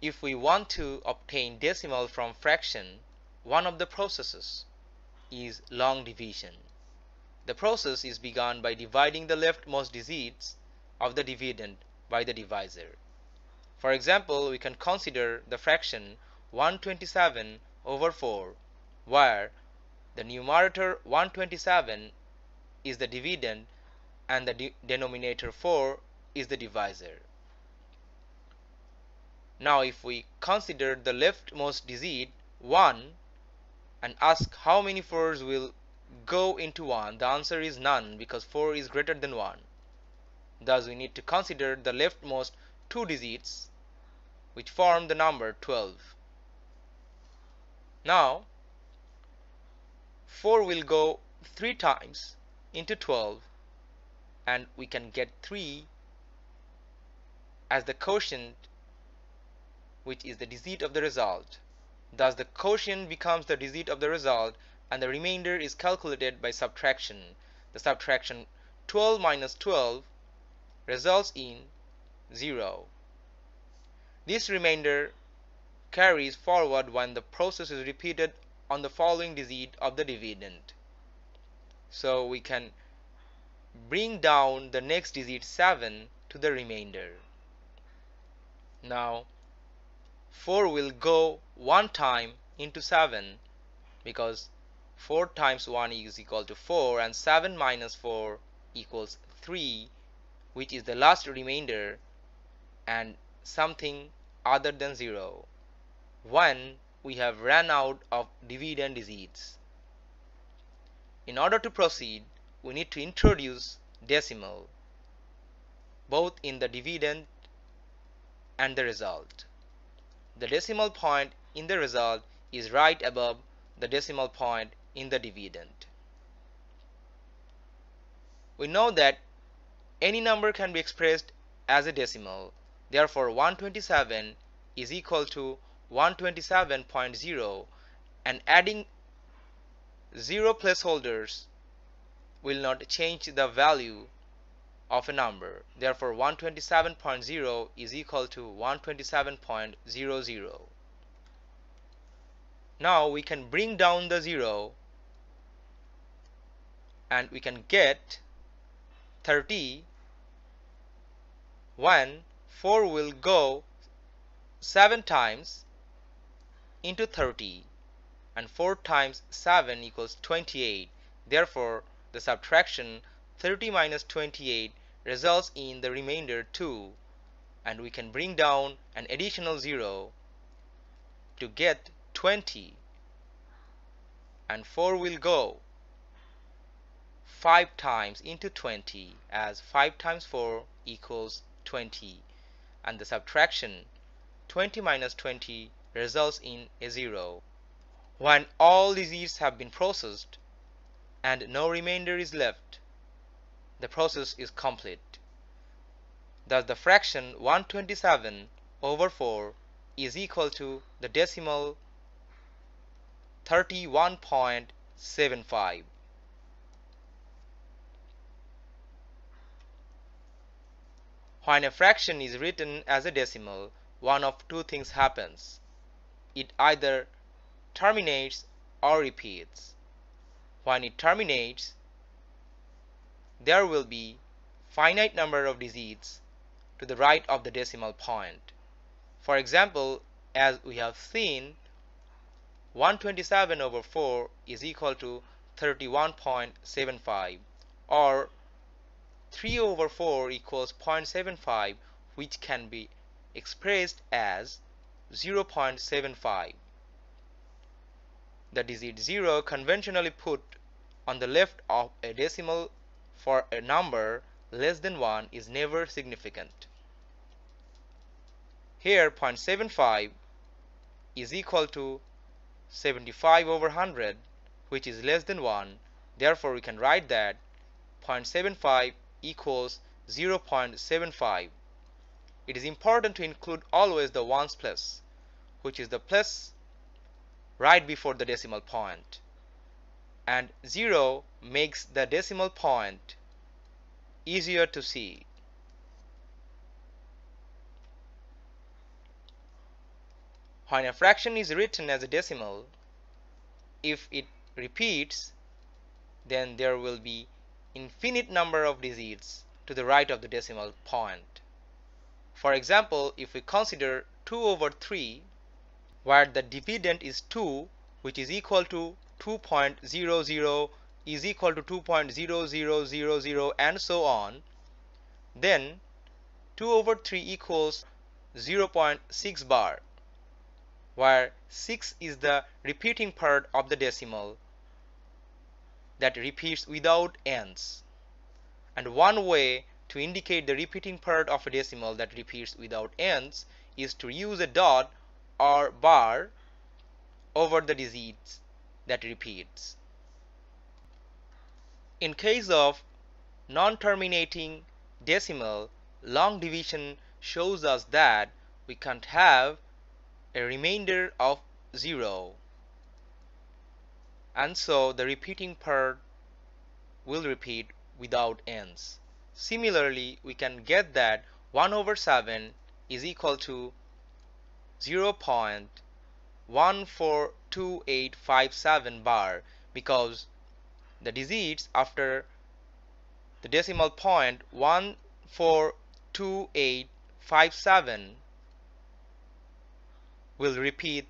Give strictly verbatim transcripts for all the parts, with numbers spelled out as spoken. if we want to obtain decimal from fraction, one of the processes is long division. The process is begun by dividing the leftmost digits of the dividend by the divisor. For example, we can consider the fraction one hundred twenty-seven over four, where the numerator one hundred twenty-seven is the dividend and the de denominator four is the divisor. Now if we consider the leftmost digit one and ask how many fours will go into one, the answer is none, because four is greater than one. Thus we need to consider the leftmost two digits which form the number twelve. Now four will go three times into twelve, and we can get three as the quotient, which is the digit of the result. Thus the quotient becomes the digit of the result, and the remainder is calculated by subtraction. The subtraction twelve minus twelve results in zero. This remainder carries forward when the process is repeated on the following digit of the dividend. So we can bring down the next digit seven to the remainder. Now four will go one time into seven, because four times one is equal to four, and seven minus four equals three, which is the last remainder and something other than zero when we have run out of dividend digits. In order to proceed, we need to introduce decimal both in the dividend and the result. The decimal point in the result is right above the decimal point in the dividend. We know that any number can be expressed as a decimal. Therefore, one hundred twenty-seven is equal to one hundred twenty-seven point zero, and adding zero placeholders will not change the value of a number. Therefore, one hundred twenty-seven point zero is equal to one hundred twenty-seven point zero zero. Now we can bring down the zero and we can get thirty when four will go seven times into thirty, and four times seven equals twenty-eight. Therefore, the subtraction thirty minus twenty-eight results in the remainder two, and we can bring down an additional zero to get twenty, and four will go five times into twenty, as five times four equals twenty, and the subtraction twenty minus twenty results in a zero when all digits have been processed and no remainder is left. The process is complete. Thus the fraction one hundred twenty-seven over four is equal to the decimal thirty-one point seven five. When a fraction is written as a decimal, one of two things happens. It either terminates or repeats. When it terminates, there will be finite number of digits to the right of the decimal point. For example, as we have seen, one hundred twenty-seven over four is equal to thirty-one point seven five, or three over four equals zero point seven five, which can be expressed as zero point seven five. The digit zero conventionally put on the left of a decimal for a number less than one is never significant. Here zero point seven five is equal to seventy-five over one hundred, which is less than one. Therefore, we can write that zero point seven five equals zero point seven five. It is important to include always the ones place, which is the place right before the decimal point, and zero makes the decimal point easier to see. When a fraction is written as a decimal, if it repeats, then there will be infinite number of digits to the right of the decimal point. For example, if we consider two over three, where the dividend is two, which is equal to two point zero zero is equal to two point zero zero zero zero and so on, then two over three equals zero point six bar, where six is the repeating part of the decimal that repeats without ends. And one way to indicate the repeating part of a decimal that repeats without ends is to use a dot or bar over the digits that repeats. In case of non-terminating decimal, long division shows us that we can't have a remainder of zero, and so the repeating part will repeat without ends. Similarly, we can get that one over seven is equal to zero point one four two eight five seven bar, because the digits after the decimal point one four two eight five seven will repeat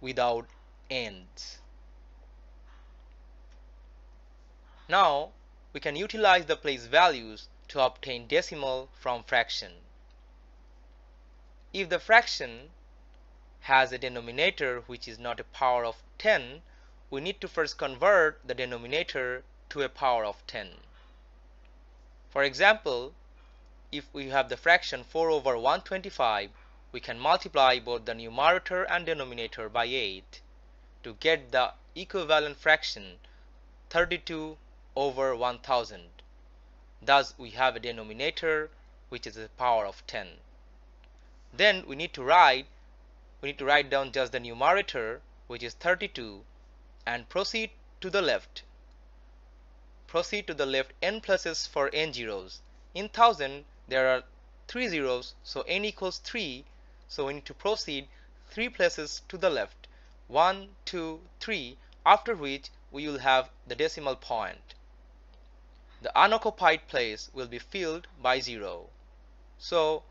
without ends. Now we can utilize the place values to obtain decimal from fraction. If the fraction has a denominator which is not a power of ten, we need to first convert the denominator to a power of ten. For example, if we have the fraction four over one twenty-five, we can multiply both the numerator and denominator by eight to get the equivalent fraction thirty-two over one thousand. Thus, we have a denominator which is a power of ten. Then we need to write we need to write down just the numerator, which is thirty-two, and proceed to the left. Proceed to the left n places for n zeros. In thousand there are three zeros, so n equals three. So we need to proceed three places to the left, one, two, three, after which we will have the decimal point. The unoccupied place will be filled by zero. So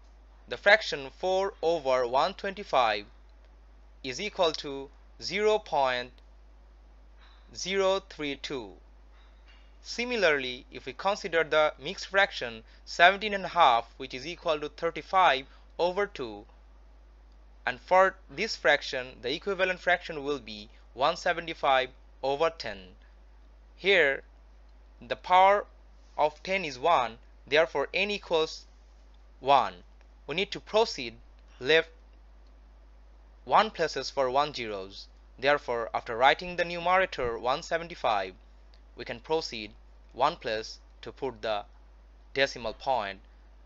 the fraction four over one twenty-five is equal to zero point zero three two. Similarly, if we consider the mixed fraction seventeen and a half, which is equal to thirty-five over two, and for this fraction the equivalent fraction will be one seventy-five over ten. Here the power of ten is one, therefore n equals one. We need to proceed left one places for one zeros. Therefore, after writing the numerator one seventy-five, we can proceed one place to put the decimal point.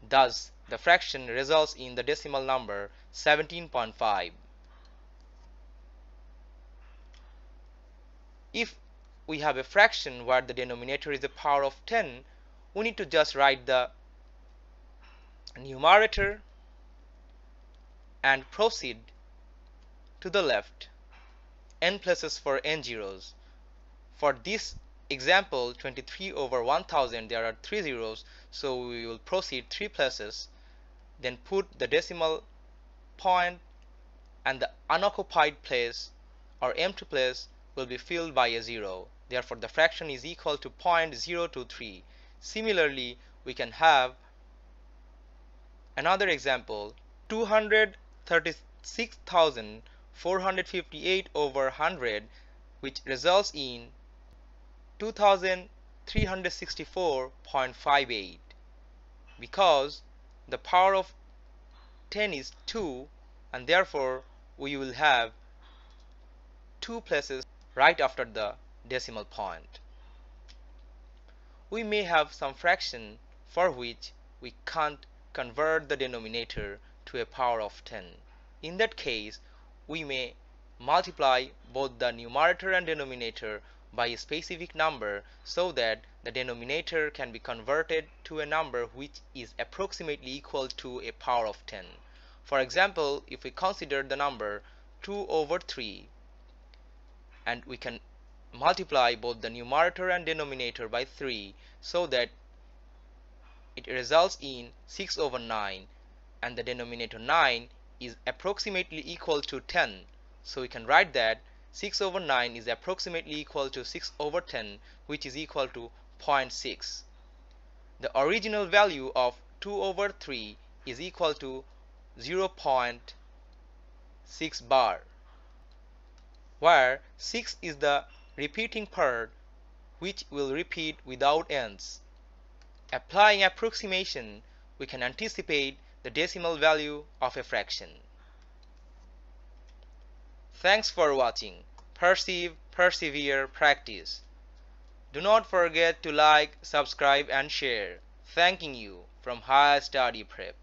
Thus, the fraction results in the decimal number seventeen point five. If we have a fraction where the denominator is a power of ten, we need to just write the numerator and proceed to the left n places for n zeros. For this example, twenty-three over one thousand, there are three zeros, so we will proceed three places, then put the decimal point, and the unoccupied place or empty place will be filled by a zero. Therefore, the fraction is equal to zero point zero two three. Similarly, we can have another example, two hundred thirty-six thousand four hundred fifty-eight over one hundred, which results in two thousand three hundred sixty-four point five eight, because the power of ten is two, and therefore we will have two places right after the decimal point. We may have some fraction for which we can't convert the denominator to a power of ten. In that case, we may multiply both the numerator and denominator by a specific number so that the denominator can be converted to a number which is approximately equal to a power of ten. For example, if we consider the number two over three, and we can multiply both the numerator and denominator by three, so that it results in six over nine, and the denominator nine is approximately equal to ten. So we can write that six over nine is approximately equal to six over ten, which is equal to zero point six. The original value of two over three is equal to zero point six bar, where six is the repeating part, which will repeat without ends. Applying approximation, we can anticipate the decimal value of a fraction. Thanks for watching. Perceive, persevere, practice. Do not forget to like, subscribe and share. Thanking you from Higher Study Prep.